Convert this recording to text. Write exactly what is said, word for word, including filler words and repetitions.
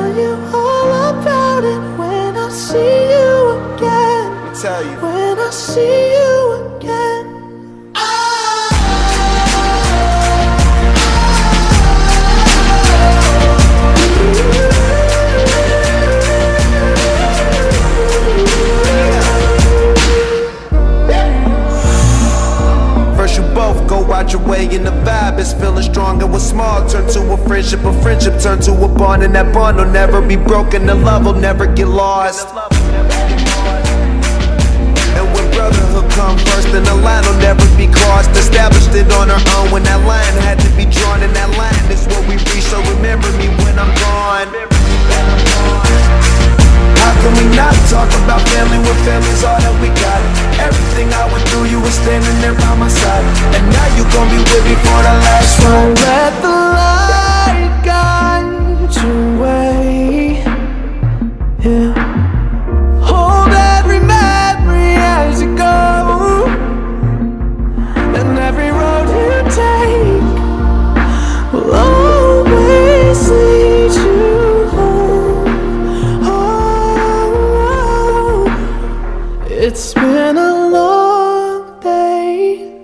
you all about it when I see you again. Let me tell you. When I see you again. Your way and the vibe is feeling strong, and what's small turn to a friendship, a friendship turn to a bond, and that bond will never be broken, the love will never get lost. And when brotherhood come first, then the line will never be crossed. Established it on our own when that line had to be drawn, and that line is what we reach, so remember me when I'm gone. How can we not talk about family when family's all that we got? Everything I went through, you were standing there by my side, and now you gon' be with me for the last one. Don't let the light guide your way, yeah. Hold every memory as you go, and every road you take will always lead you. It's been a long day